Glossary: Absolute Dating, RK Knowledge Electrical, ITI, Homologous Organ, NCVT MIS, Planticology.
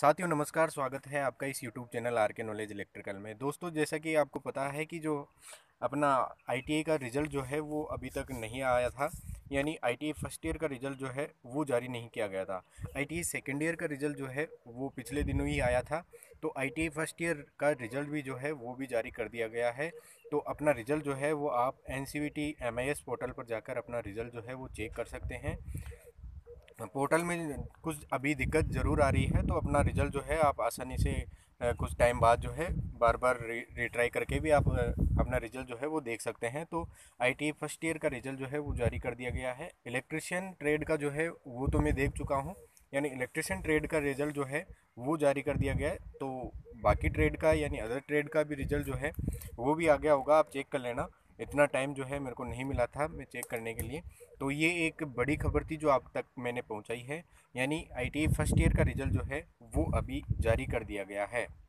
साथियों नमस्कार, स्वागत है आपका इस YouTube channel R K knowledge electrical में। दोस्तों जैसा कि आपको पता है कि जो अपना ITI का रिज़ल्ट जो है वो अभी तक नहीं आया था, यानी ITI फर्स्ट ईयर का रिज़ल्ट जो है वो जारी नहीं किया गया था। ITI सेकेंड ईयर का रिज़ल्ट जो है वो पिछले दिनों ही आया था, तो ITI फर्स्ट ईयर का रिज़ल्ट भी जो है वो भी जारी कर दिया गया है। तो अपना रिज़ल्ट जो है वो आप NCVT MIS पोर्टल पर जाकर अपना रिज़ल्ट जो है वो चेक कर सकते हैं। पोर्टल में कुछ अभी दिक्कत ज़रूर आ रही है, तो अपना रिज़ल्ट जो है आप आसानी से कुछ टाइम बाद जो है बार बार रिट्राई करके भी आप अपना रिज़ल्ट जो है वो देख सकते हैं। तो ITI फर्स्ट ईयर का रिज़ल्ट जो है वो जारी कर दिया गया है। इलेक्ट्रिशियन ट्रेड का जो है वो तो मैं देख चुका हूँ, यानी इलेक्ट्रिशियन ट्रेड का रिज़ल्ट जो है वो जारी कर दिया गया है। तो बाकी ट्रेड का यानी अदर ट्रेड का भी रिज़ल्ट जो है वो भी आ गया होगा, आप चेक कर लेना। इतना टाइम जो है मेरे को नहीं मिला था मैं चेक करने के लिए। तो ये एक बड़ी खबर थी जो आप तक मैंने पहुंचाई है, यानी ITI फर्स्ट ईयर का रिज़ल्ट जो है वो अभी जारी कर दिया गया है।